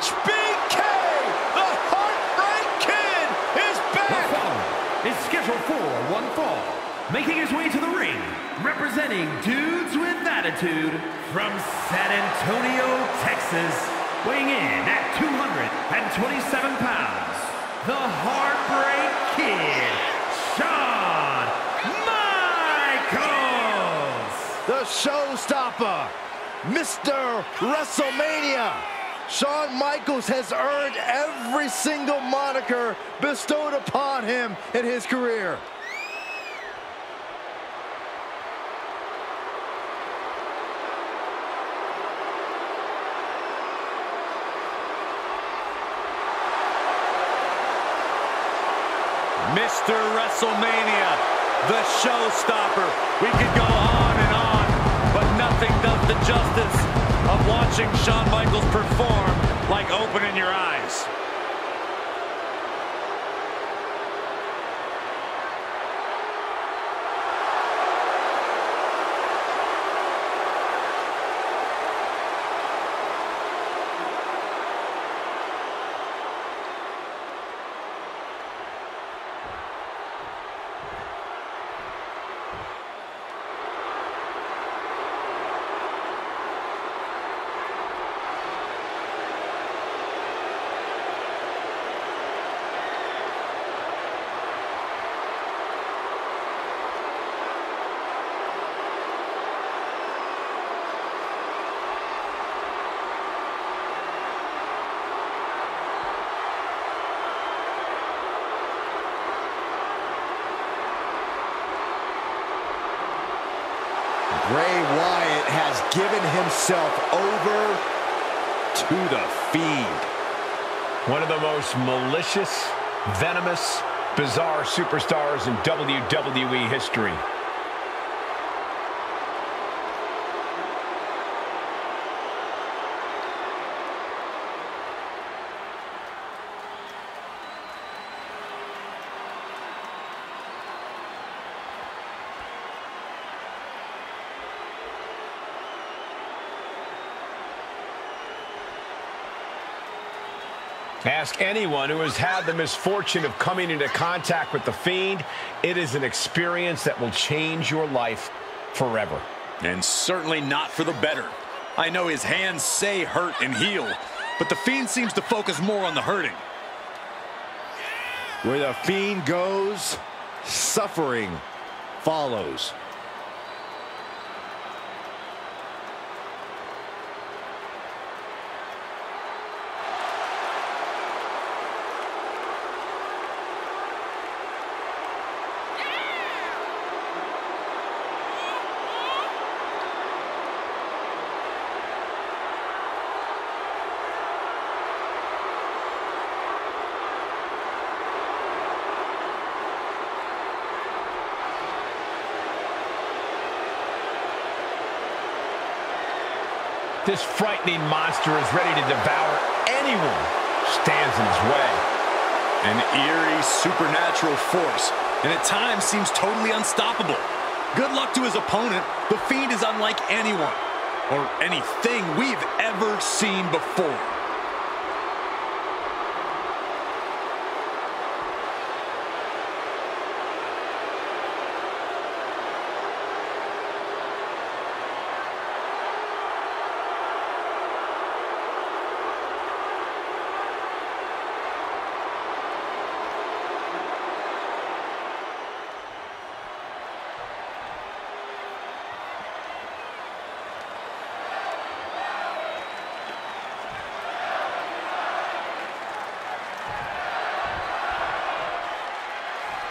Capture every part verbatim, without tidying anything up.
H B K, the Heartbreak Kid, is back! The following is scheduled for one fall, making his way to the ring, representing Dudes with Attitude from San Antonio, Texas, weighing in at two hundred twenty-seven pounds, the Heartbreak Kid, Shawn Michaels! The showstopper, Mister WrestleMania! Shawn Michaels has earned every single moniker bestowed upon him in his career. Mister WrestleMania, the showstopper. We could go on and on, but nothing does the justice of watching Shawn Michaels perform like opening your eyes. Bray Wyatt has given himself over to the Fiend. One of the most malicious, venomous, bizarre superstars in W W E history. Ask anyone who has had the misfortune of coming into contact with the Fiend. It is an experience that will change your life forever. And certainly not for the better. I know his hands say hurt and heal, but the Fiend seems to focus more on the hurting. Where the Fiend goes, suffering follows. This frightening monster is ready to devour anyone who stands in his way. An eerie supernatural force, and at times seems totally unstoppable. Good luck to his opponent. The Fiend is unlike anyone or anything we've ever seen before.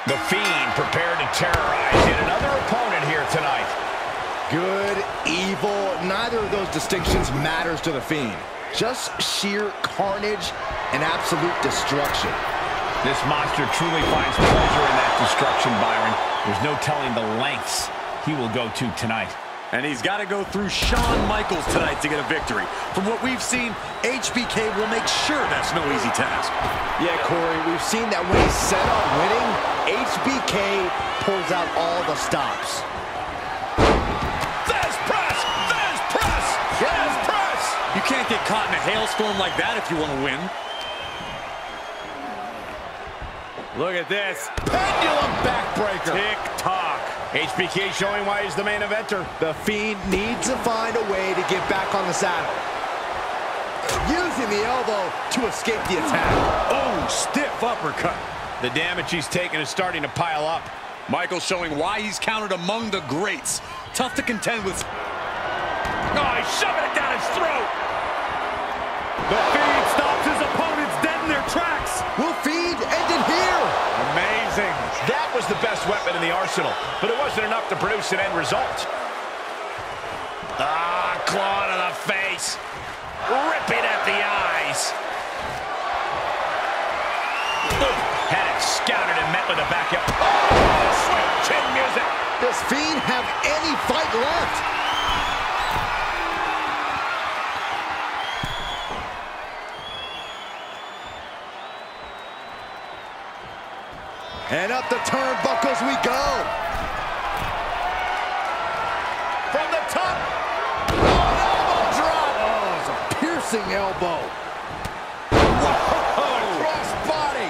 The Fiend prepared to terrorize yet another opponent here tonight. Good, evil, neither of those distinctions matters to the Fiend. Just sheer carnage and absolute destruction. This monster truly finds pleasure in that destruction, Byron. There's no telling the lengths he will go to tonight. And he's got to go through Shawn Michaels tonight to get a victory. From what we've seen, H B K will make sure that's no easy task. Yeah, Corey, we've seen that when he's set on winning, H B K pulls out all the stops. There's press! There's press! There's press! You can't get caught in a hailstorm like that if you want to win. Look at this. Pendulum backbreaker. Tick-tock. H B K showing why he's the main eventer. The Fiend needs to find a way to get back on the saddle. Using the elbow to escape the attack. Oh, stiff uppercut. The damage he's taken is starting to pile up. Michaels showing why he's counted among the greats. Tough to contend with. No, oh, he's shoving it down his throat. The Fiend stops his opponents dead in their tracks. Will Fiend end it here? Amazing. That was the best weapon in the arsenal, but it wasn't enough to produce an end result. Ah, claw to the face. Ripping at the eyes. Had it scouted and met with a back up. Oh, sweet chin music. Does Fiend have any fight left? And up the turnbuckles we go. From the top. Oh, an elbow drop. Oh, it's a piercing elbow. Whoa, cross body.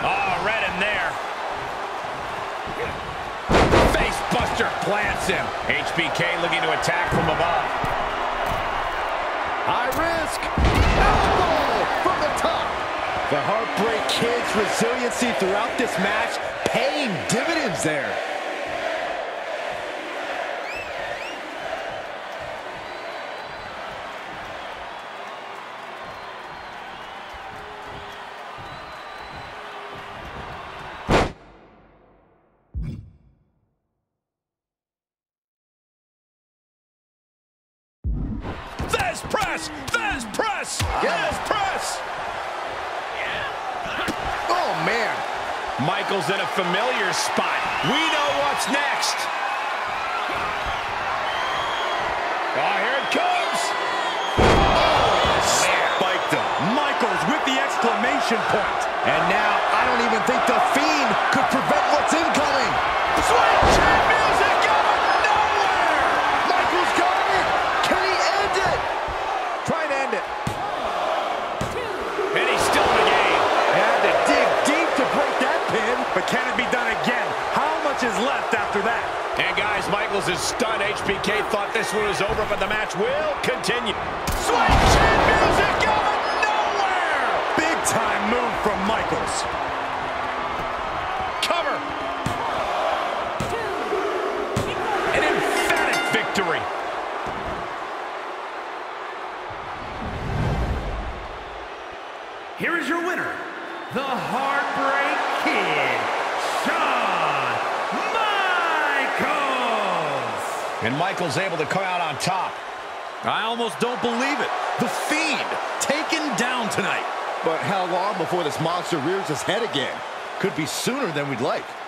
Oh, read him there. Face buster plants him. H B K looking to attack from above. High risk, elbow from the top. The Heartbreak Kid's resiliency throughout this match paying dividends there. Press! There's press! Yes, press! Yeah. Oh, man. Michaels in a familiar spot. We know what's next. Oh, here it comes. Oh, spiked him. Michaels with the exclamation point. And now, I don't even think the Fiend could prevent what's incoming. Swing champion! But can it be done again? How much is left after that? And guys, Michaels is stunned. H B K thought this one was over, but the match will continue. Swing chin music out of nowhere! Big time move from Michaels. Cover. An emphatic victory. Here is your winner, the Heartbreak Kid, Shawn Michaels! And Michaels able to come out on top. I almost don't believe it. The Fiend taken down tonight. But how long before this monster rears his head again? Could be sooner than we'd like.